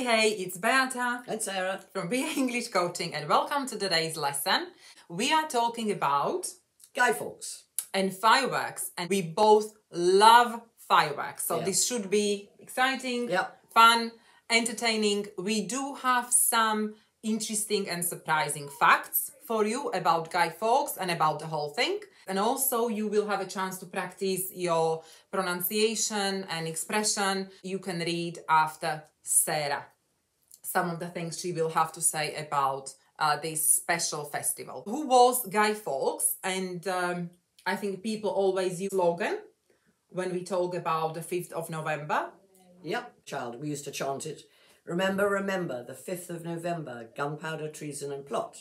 Hey, it's Beata and Sarah from Be English Coaching, and welcome to today's lesson. We are talking about Guy Fawkes and fireworks, and we both love fireworks. So this should be exciting, fun, entertaining. We do have some interesting and surprising facts for you about Guy Fawkes and about the whole thing. And also you will have a chance to practice your pronunciation and expression. You can read after Sarah some of the things she will have to say about this special festival. Who was Guy Fawkes? And I think people always use slogan when we talk about the 5th of November. Yep, child, we used to chant it. Remember, remember, the 5th of November, gunpowder, treason and plot.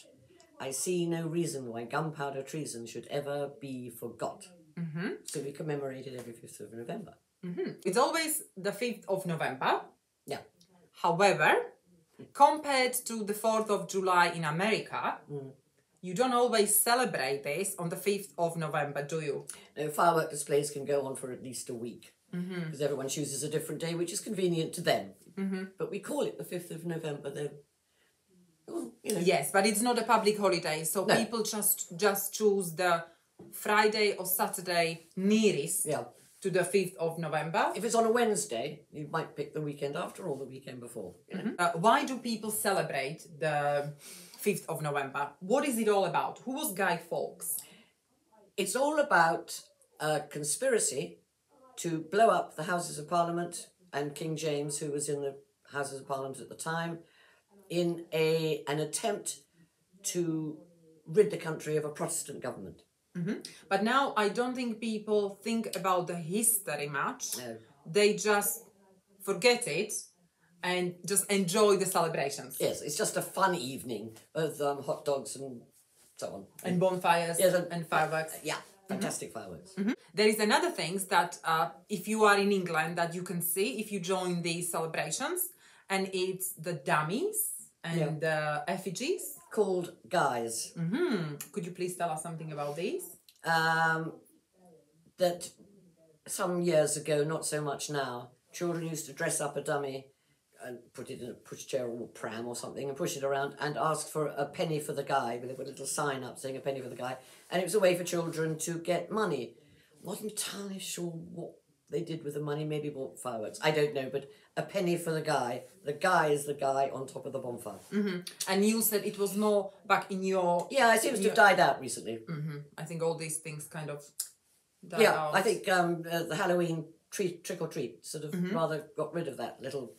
I see no reason why gunpowder treason should ever be forgot. Mm-hmm. So we commemorate it every 5th of November. Mm-hmm. It's always the 5th of November. Yeah. However, compared to the 4th of July in America, you don't always celebrate this on the 5th of November, do you? No, firework displays can go on for at least a week because everyone chooses a different day, which is convenient to them. Mm-hmm. But we call it the 5th of November, though. You know. Yes, but it's not a public holiday, so no. People just choose the Friday or Saturday nearest to the 5th of November. If it's on a Wednesday, you might pick the weekend after or the weekend before. You know? Why do people celebrate the 5th of November? What is it all about? Who was Guy Fawkes? It's all about a conspiracy to blow up the Houses of Parliament and King James, who was in the Houses of Parliament at the time, in an attempt to rid the country of a Protestant government. Mm-hmm. But now I don't think people think about the history much. No. They just forget it and just enjoy the celebrations. Yes, it's just a fun evening with hot dogs and so on. And bonfires and fireworks. Yeah, fantastic fireworks. Mm-hmm. There is another thing that if you are in England that you can see if you join these celebrations, and it's the dummies and effigies. Called guys. Mm-hmm. Could you please tell us something about these? That some years ago, not so much now, children used to dress up a dummy and put it in a pushchair or pram or something and push it around and ask for a penny for the guy. They put a little sign up saying a penny for the guy. And it was a way for children to get money. Wasn't entirely sure what they did with the money, maybe bought fireworks. I don't know, but a penny for the guy. The guy is the guy on top of the bonfire. Mm-hmm. And you said it was more back in your... Yeah, it seems to have died out recently. Mm-hmm. I think all these things kind of died out. Yeah, I think the Halloween trick-or-treat sort of rather got rid of that little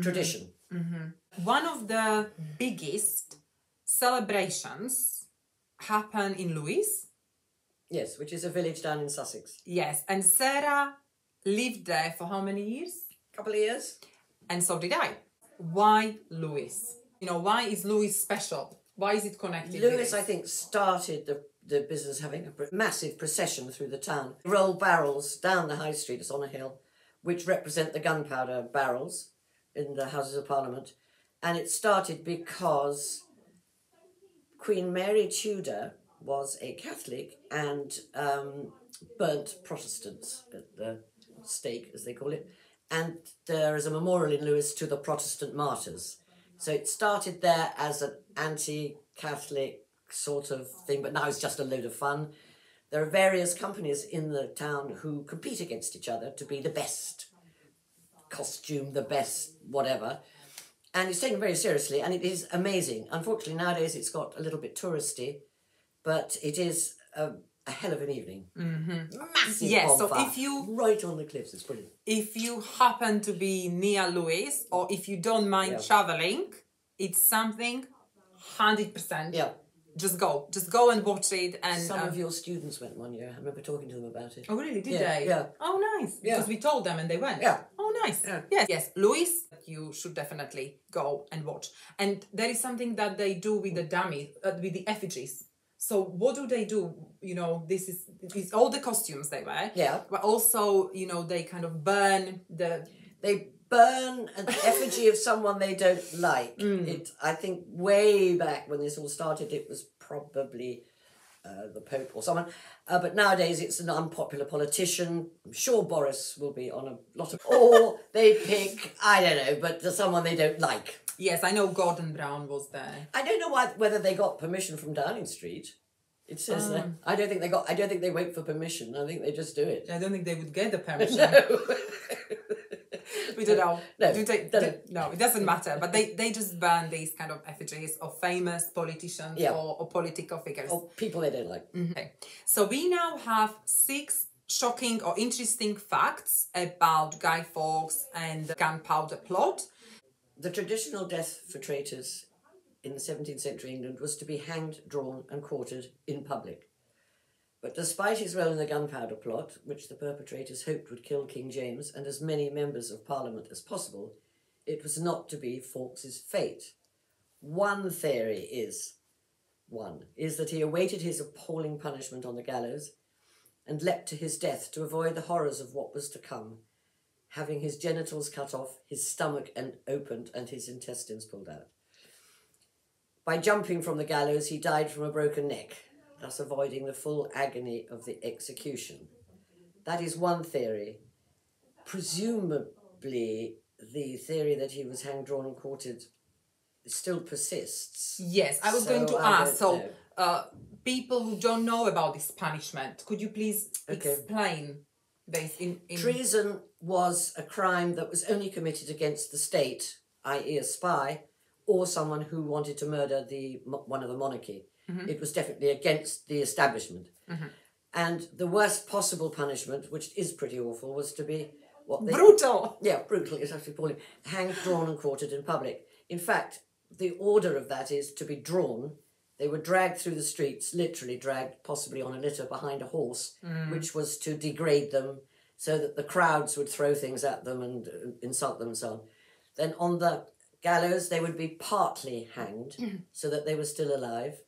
tradition. Mm-hmm. One of the biggest celebrations happened in Lewis. Yes, which is a village down in Sussex. Yes, and Sarah lived there for how many years? A couple of years. And so did I. Why Lewis? You know, why is Lewis special? Why is it connected? Lewis, I think, started the business having a massive procession through the town. Roll barrels down the high street, it's on a hill, which represent the gunpowder barrels in the Houses of Parliament. And it started because Queen Mary Tudor was a Catholic and burnt Protestants at the stake, as they call it, and there is a memorial in Lewis to the Protestant martyrs. So it started there as an anti-Catholic sort of thing, but now it's just a load of fun. There are various companies in the town who compete against each other to be the best costume, the best whatever, and it's taken very seriously, and it is amazing. Unfortunately, nowadays it's got a little bit touristy, but it is a hell of an evening. Mm-hmm. Massive bonfire. So if you... Right on the cliffs, it's brilliant. If you happen to be near Lewis, or if you don't mind travelling, it's something 100%. Yeah. Just go. Just go and watch it. And some of your students went one year. I remember talking to them about it. Oh, really? Did they? Yeah. Oh, nice. Yeah. Because we told them and they went. Yeah. Oh, nice. Yeah. Yes. Yes, Lewis, you should definitely go and watch. And there is something that they do with the dummy, with the effigies. So what do they do? You know, this is it's all the costumes they wear. Yeah. But also, you know, they kind of burn the... They burn an effigy of someone they don't like. Mm. I think way back when this all started, it was probably the Pope or someone. But nowadays it's an unpopular politician. I'm sure Boris will be on a lot of... Or they pick, I don't know, but someone they don't like. Yes, I know Gordon Brown was there. I don't know whether they got permission from Downing Street. It says that. I don't think they got... I don't think they wait for permission. I think they just do it. I don't think they would get the permission. No. We don't know. No, no, it doesn't matter. But they just burn these kind of effigies of famous politicians, yeah, or political figures. Or people they don't like. Mm-hmm. Okay. So we now have 6 shocking or interesting facts about Guy Fawkes and the gunpowder plot. The traditional death for traitors in the 17th century England was to be hanged, drawn and quartered in public. But despite his role in the gunpowder plot, which the perpetrators hoped would kill King James and as many members of Parliament as possible, it was not to be Fawkes's fate. One theory is that he awaited his appalling punishment on the gallows and leapt to his death to avoid the horrors of what was to come, having his genitals cut off, his stomach opened and his intestines pulled out. By jumping from the gallows, he died from a broken neck, thus avoiding the full agony of the execution. That is one theory. Presumably, the theory that he was hanged, drawn and quartered still persists. Yes, I was going to ask. So, people who don't know about this punishment, could you please explain this? Treason was a crime that was only committed against the state, i.e. a spy, or someone who wanted to murder one of the monarchy. Mm-hmm. It was definitely against the establishment. Mm-hmm. And the worst possible punishment, which is pretty awful, was to be... Brutal! Yeah, brutal, is actually appalling. Hanged, drawn and quartered in public. In fact, the order of that is to be drawn. They were dragged through the streets, literally dragged, possibly on a litter behind a horse, which was to degrade them so that the crowds would throw things at them and insult them and so on. Then on the gallows, they would be partly hanged so that they were still alive,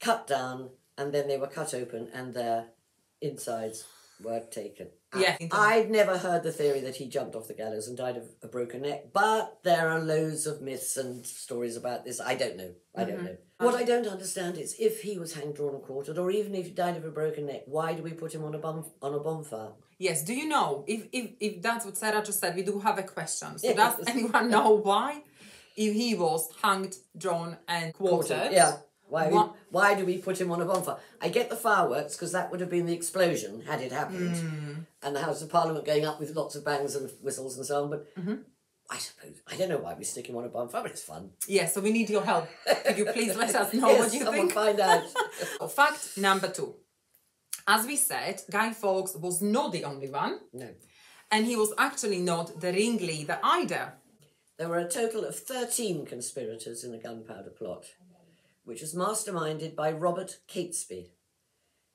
cut down, and then they were cut open and their insides were taken out. Yeah, I'd never heard the theory that he jumped off the gallows and died of a broken neck, but there are loads of myths and stories about this. I don't know. I don't know. What I don't understand is if he was hanged, drawn and quartered, or even if he died of a broken neck, why do we put him on a bonfire? Yes, do you know? If that's what Sarah just said, we do have a question. So does anyone know why? If he was hanged, drawn and quartered. Yeah. Why do we put him on a bonfire? I get the fireworks because that would have been the explosion had it happened. And the Houses of Parliament going up with lots of bangs and whistles and so on. But I suppose, I don't know why we stick him on a bonfire, but it's fun. Yeah, so we need your help. Could you please let us know what you think? Find out. Fact number 2. As we said, Guy Fawkes was not the only one. No. And he was actually not the ringleader either. There were a total of 13 conspirators in the gunpowder plot, which was masterminded by Robert Catesby,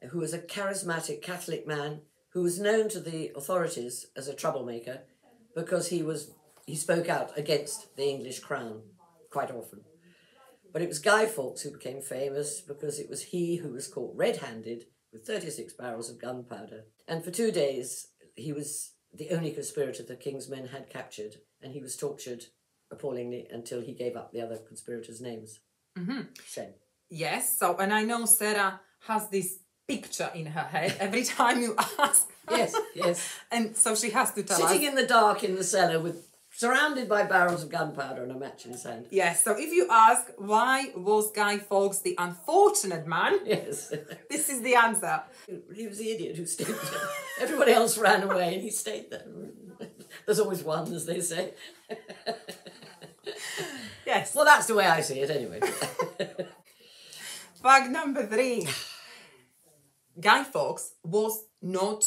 who was a charismatic Catholic man who was known to the authorities as a troublemaker because he spoke out against the English crown quite often. But it was Guy Fawkes who became famous because it was he who was caught red-handed with 36 barrels of gunpowder. And for 2 days, he was the only conspirator the King's men had captured, and he was tortured appallingly until he gave up the other conspirators' names. Shame. Yes, so, and I know Sarah has this picture in her head every time you ask. Yes, yes. And so she has to tell us. Sitting in the dark in the cellar surrounded by barrels of gunpowder and a match in his hand. Yes, so if you ask why was Guy Fawkes the unfortunate man, yes, this is the answer. He was the idiot who stayed there. Everybody else ran away and he stayed there. There's always one, as they say. Yes. Well, that's the way I see it anyway. Fact number 3. Guy Fawkes was not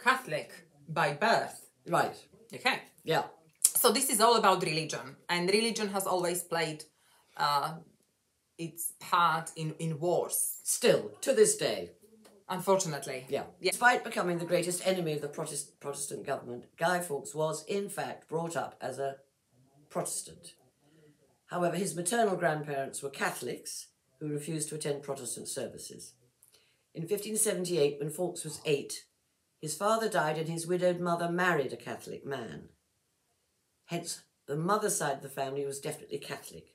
Catholic by birth. Right. Okay. Yeah. So this is all about religion. And religion has always played its part in wars. Still, to this day. Unfortunately. Yeah. Despite becoming the greatest enemy of the Protestant government, Guy Fawkes was, in fact, brought up as a Protestant. However, his maternal grandparents were Catholics who refused to attend Protestant services. In 1578, when Fawkes was 8, his father died and his widowed mother married a Catholic man. Hence, the mother's side of the family was definitely Catholic,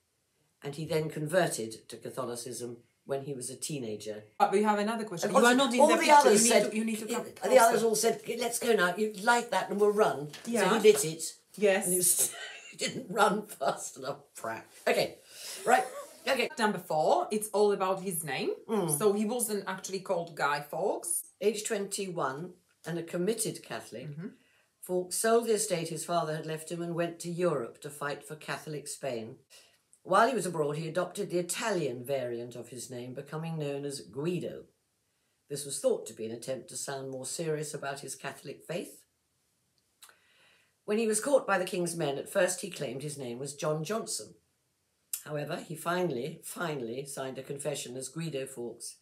and he then converted to Catholicism when he was a teenager. But we have another question. You are not in all the picture. Others you said, need to, you need to come the others all said, let's go now, you like that and we'll run. Yeah. So he lit it. Yes. And he didn't run fast enough, prat. Okay, right. Okay. Number 4, it's all about his name. So he wasn't actually called Guy Fawkes. Age 21 and a committed Catholic, Fawkes sold the estate his father had left him and went to Europe to fight for Catholic Spain. While he was abroad, he adopted the Italian variant of his name, becoming known as Guido. This was thought to be an attempt to sound more serious about his Catholic faith. When he was caught by the king's men, at first he claimed his name was John Johnson. However, he finally signed a confession as Guido Fawkes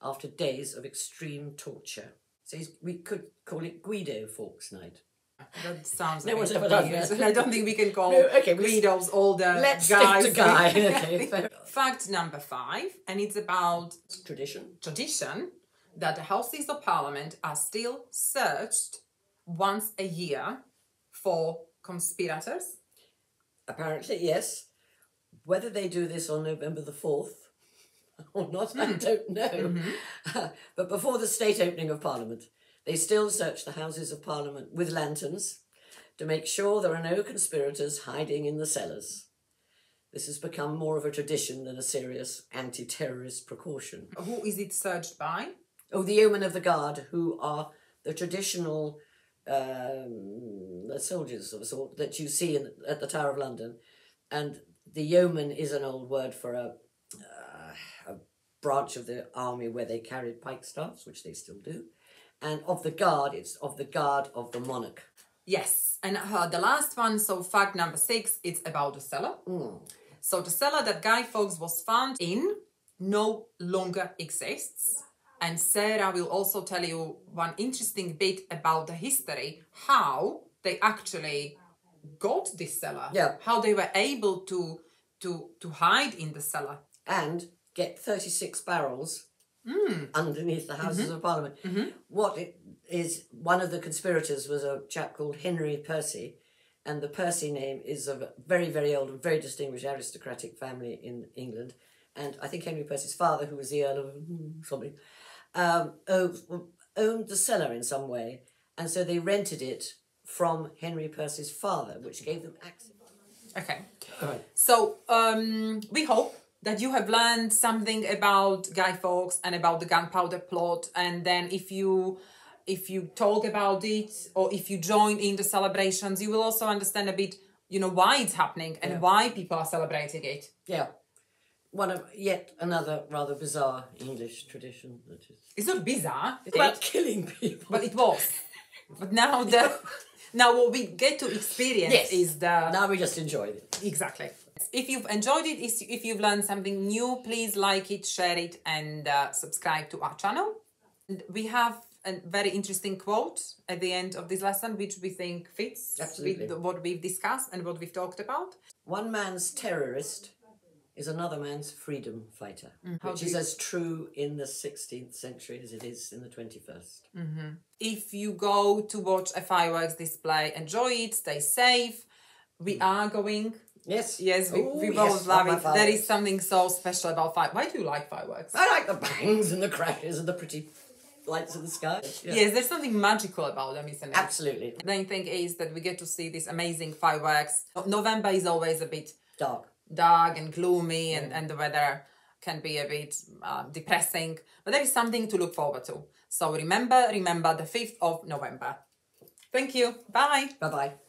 after days of extreme torture. So we could call it Guido Fawkes Night. That sounds like no ever done that. I don't think we can call Guido's older guys. Stick to Guy. Okay. Fact number 5, and it's about tradition that the Houses of Parliament are still searched once a year for conspirators. Apparently, yes. Whether they do this on November the 4th or not, I don't know. But before the state opening of Parliament, they still search the Houses of Parliament with lanterns to make sure there are no conspirators hiding in the cellars. This has become more of a tradition than a serious anti-terrorist precaution. Who is it searched by? Oh, the Yeomen of the Guard, who are the traditional soldiers of a sort that you see at the Tower of London. And the yeoman is an old word for a branch of the army where they carried pikestaffs, which they still do. And of the guard, it's of the guard of the monarch. Yes, and the last one, so fact number 6, it's about the cellar. So the cellar that Guy Fawkes was found in no longer exists. And Sarah will also tell you one interesting bit about the history, how they actually got this cellar, how they were able to hide in the cellar. And get 36 barrels underneath the Houses of Parliament. What it is, one of the conspirators was a chap called Henry Percy, and the Percy name is of a very, very old and very distinguished aristocratic family in England. And I think Henry Percy's father, who was the Earl of something, owned the cellar in some way. And so they rented it from Henry Percy's father, which gave them access. Okay. All right. So we hope that you have learned something about Guy Fawkes and about the gunpowder plot. And then if you talk about it, or if you join in the celebrations, you will also understand a bit, you know, why it's happening and why people are celebrating it. Yeah. One of yet another rather bizarre English tradition. That is. It's not bizarre. It's about killing people. But it was. But now now what we get to experience is the... Now we just enjoyed it. Exactly. If you've enjoyed it, if you've learned something new, please like it, share it, and subscribe to our channel. And we have a very interesting quote at the end of this lesson, which we think fits with what we've discussed and what we've talked about. One man's terrorist is another man's freedom fighter, which is as true in the 16th century as it is in the 21st. If you go to watch a fireworks display, enjoy it, stay safe. We are going. Yes. Yes, we both love it. There is something so special about fireworks. Why do you like fireworks? I like the bangs and the crashes and the pretty lights in the sky. Yeah. Yes, there's something magical about them, isn't it? Absolutely. The main thing is that we get to see these amazing fireworks. November is always a bit... Dark and gloomy, and the weather can be a bit depressing, but there is something to look forward to. So remember the 5th of November. Thank you. Bye. Bye-bye.